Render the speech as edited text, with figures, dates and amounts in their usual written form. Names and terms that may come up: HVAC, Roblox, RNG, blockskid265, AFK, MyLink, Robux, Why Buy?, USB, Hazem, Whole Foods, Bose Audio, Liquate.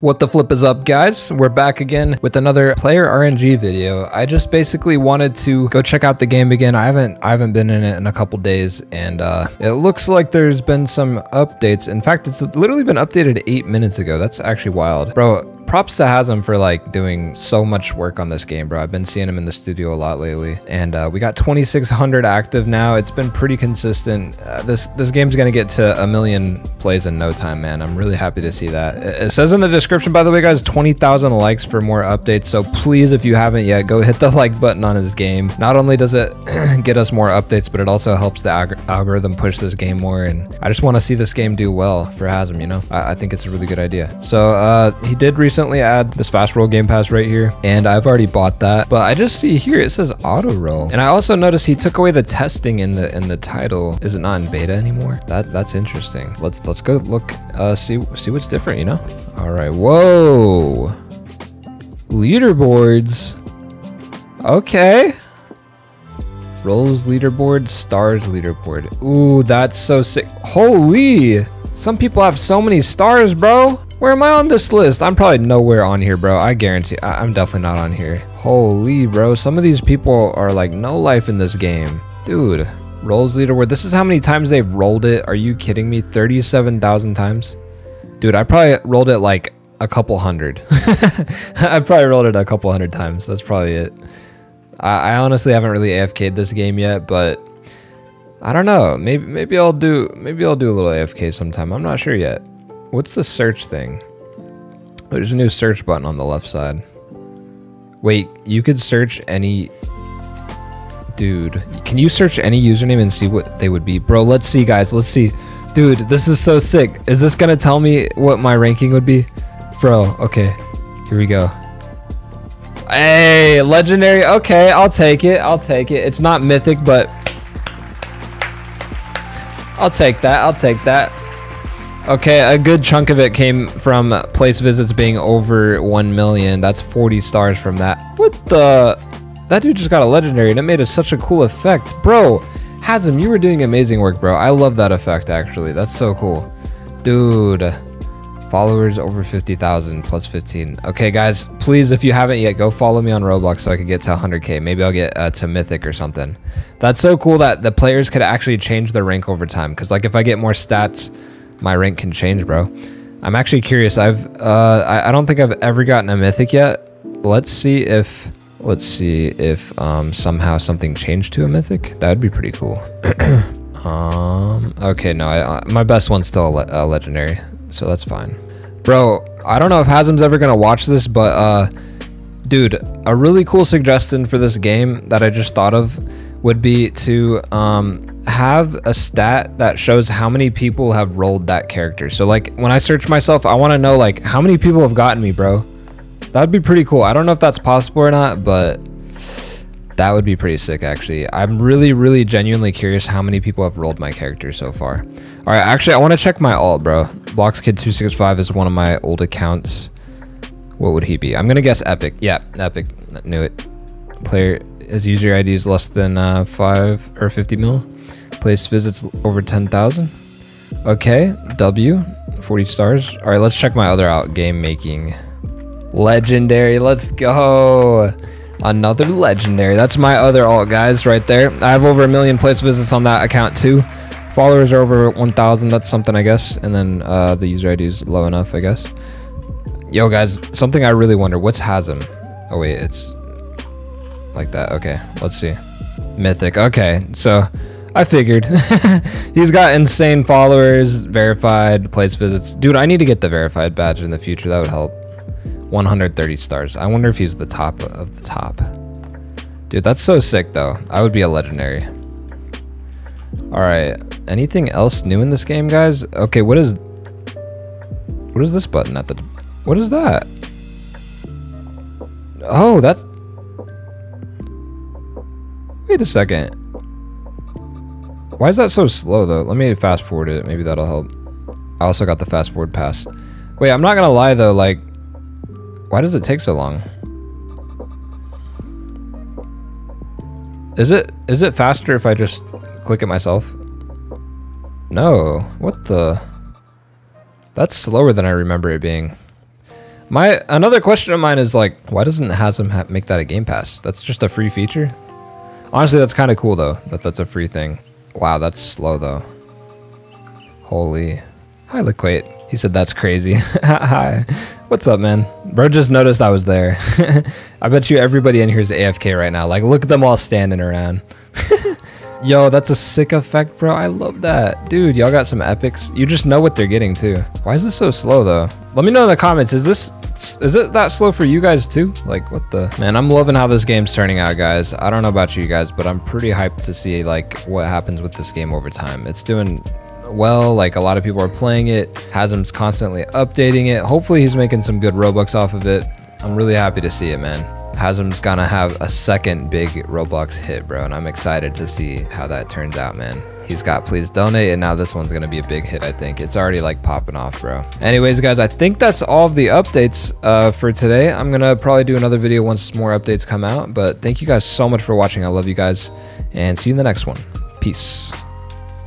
What the flip is up, guys? We're back again with another player RNG video. I just basically wanted to go check out the game again. I haven't been in it in a couple days, and it looks like there's been some updates. In fact, it's literally been updated 8 minutes ago. That's actually wild, bro. Props to Hazem for like doing so much work on this game, bro. I've been seeing him in the studio a lot lately, and we got 2,600 active now. It's been pretty consistent. This game's gonna get to 1 million plays in no time, man. I'm really happy to see that. It says in the description, by the way, guys, 20,000 likes for more updates. So please, if you haven't yet, go hit the like button on his game. Not only does it get us more updates, but it also helps the algorithm push this game more. And I just want to see this game do well for Hazem. You know, I think it's a really good idea. So he did recently add this fast roll game pass right here, and I've already bought that, but I just see here it says auto roll, and I also noticed he took away the testing in the title. Is it not in beta anymore? That's interesting. Let's go look, see what's different, you know. All right, whoa, leaderboards. Okay, rolls leaderboard, stars leaderboard. Ooh, that's so sick. Holy, some people have so many stars, bro. Where am I on this list? I'm probably nowhere on here, bro. I guarantee I'm definitely not on here. Holy, bro. Some of these people are like no life in this game. Dude, rolls leaderboard. This is how many times they've rolled it. Are you kidding me? 37,000 times? Dude, I probably rolled it like a couple hundred. I probably rolled it a couple hundred times. That's probably it. I honestly haven't really AFK'd this game yet, but I don't know. Maybe I'll do a little AFK sometime. I'm not sure yet. What's the search thing? There's a new search button on the left side. Wait, you could search any... Dude, can you search any username and see what they would be? Bro, let's see, guys. Let's see. Dude, this is so sick. Is this gonna tell me what my ranking would be? Bro, okay. Here we go. Hey, legendary. Okay, I'll take it. I'll take it. It's not mythic, but... I'll take that. I'll take that. Okay, a good chunk of it came from place visits being over 1 million. That's 40 stars from that. What the? That dude just got a legendary, and it made us such a cool effect. Bro, Hazem, you were doing amazing work, bro. I love that effect, actually. That's so cool. Dude, followers over 50,000 plus 15. Okay, guys, please, if you haven't yet, go follow me on Roblox so I can get to 100K. Maybe I'll get to mythic or something. That's so cool that the players could actually change their rank over time, because like if I get more stats... my rank can change, bro. I'm actually curious. I don't think I've ever gotten a mythic yet. Let's see if somehow something changed to a mythic. That would be pretty cool. Okay, no, my best one's still a legendary, so that's fine, bro. I don't know if Hazem's ever gonna watch this, but dude, a really cool suggestion for this game that I just thought of would be to have a stat that shows how many people have rolled that character. So like when I search myself, I want to know like how many people have gotten me, bro. That'd be pretty cool. I don't know if that's possible or not, but that would be pretty sick, actually. I'm really genuinely curious how many people have rolled my character so far. All right, actually, I want to check my alt, bro. Blockskid265 is one of my old accounts. What would he be? I'm gonna guess epic. Yeah, epic. Knew it. Player, his user ID is less than 5 or 50 mil. Place visits over 10,000. Okay, W, 40 stars. All right, let's check my other out. Game making, legendary. Let's go, another legendary. That's my other alt, guys, right there. I have over 1 million place visits on that account too. Followers are over 1,000. That's something, I guess. And then the user ID is low enough, I guess. Yo, guys, something I really wonder. What's Hazem? Oh wait, it's like that. Okay, let's see. Mythic. Okay, so I figured. He's got insane followers, verified, place visits. Dude, I need to get the verified badge in the future. That would help. 130 stars. I wonder if he's the top of the top. Dude, that's so sick though. I would be a legendary. All right, anything else new in this game, guys? Okay, what is this button at the... what is that? Oh, that's... wait a second. Why is that so slow though? Let me fast forward it. Maybe that'll help. I also got the fast forward pass. Wait, I'm not gonna lie though. Like, why does it take so long? Is it faster if I just click it myself? No. What the? That's slower than I remember it being. Another question of mine is like, why doesn't Hazem make that a game pass? That's just a free feature. Honestly, that's kind of cool though, that that's a free thing. Wow, that's slow though. Holy. Hi, Liquate. He said, that's crazy. Hi. What's up, man? Bro just noticed I was there. I bet you everybody in here is AFK right now. Like, look at them all standing around. Yo, that's a sick effect, bro. I love that. Dude, y'all got some epics. You just know what they're getting, too. Why is this so slow, though? Let me know in the comments. Is it that slow for you guys, too? Like, what the... Man, I'm loving how this game's turning out, guys. I don't know about you guys, but I'm pretty hyped to see, like, what happens with this game over time. It's doing... well, like a lot of people are playing it. Hazem's constantly updating it. Hopefully he's making some good Robux off of it. I'm really happy to see it, man. Hazem's gonna have a second big Roblox hit, bro, and I'm excited to see how that turns out, man. He's got Please Donate, and now this one's gonna be a big hit. I think it's already like popping off, bro. Anyways, guys, I think that's all of the updates for today. I'm gonna probably do another video once more updates come out, but thank you guys so much for watching. I love you guys, and see you in the next one. Peace.